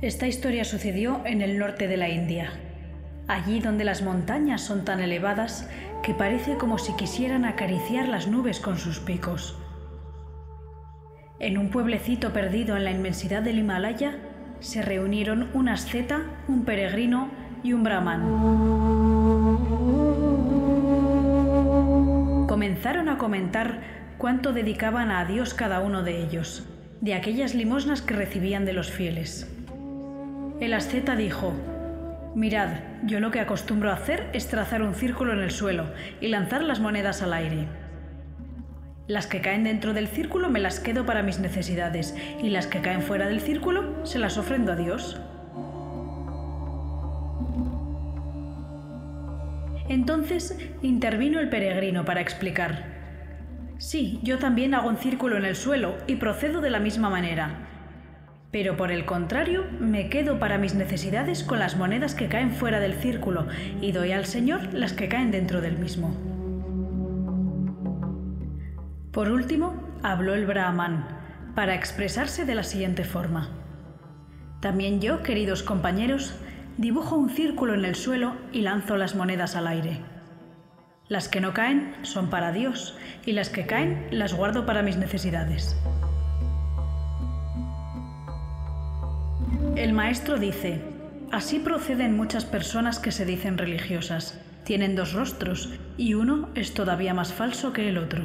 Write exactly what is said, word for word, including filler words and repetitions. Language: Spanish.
Esta historia sucedió en el norte de la India, allí donde las montañas son tan elevadas que parece como si quisieran acariciar las nubes con sus picos. En un pueblecito perdido en la inmensidad del Himalaya se reunieron un asceta, un peregrino y un brahmán. Comenzaron a comentar cuánto dedicaban a Dios cada uno de ellos, de aquellas limosnas que recibían de los fieles. El asceta dijo: «Mirad, yo lo que acostumbro a hacer es trazar un círculo en el suelo y lanzar las monedas al aire. Las que caen dentro del círculo me las quedo para mis necesidades y las que caen fuera del círculo se las ofrendo a Dios». Entonces intervino el peregrino para explicar: «Sí, yo también hago un círculo en el suelo y procedo de la misma manera. Pero por el contrario, me quedo para mis necesidades con las monedas que caen fuera del círculo y doy al Señor las que caen dentro del mismo». Por último, habló el Brahmán para expresarse de la siguiente forma: «También yo, queridos compañeros, dibujo un círculo en el suelo y lanzo las monedas al aire. Las que no caen son para Dios y las que caen las guardo para mis necesidades». El maestro dice: «Así proceden muchas personas que se dicen religiosas. Tienen dos rostros y uno es todavía más falso que el otro».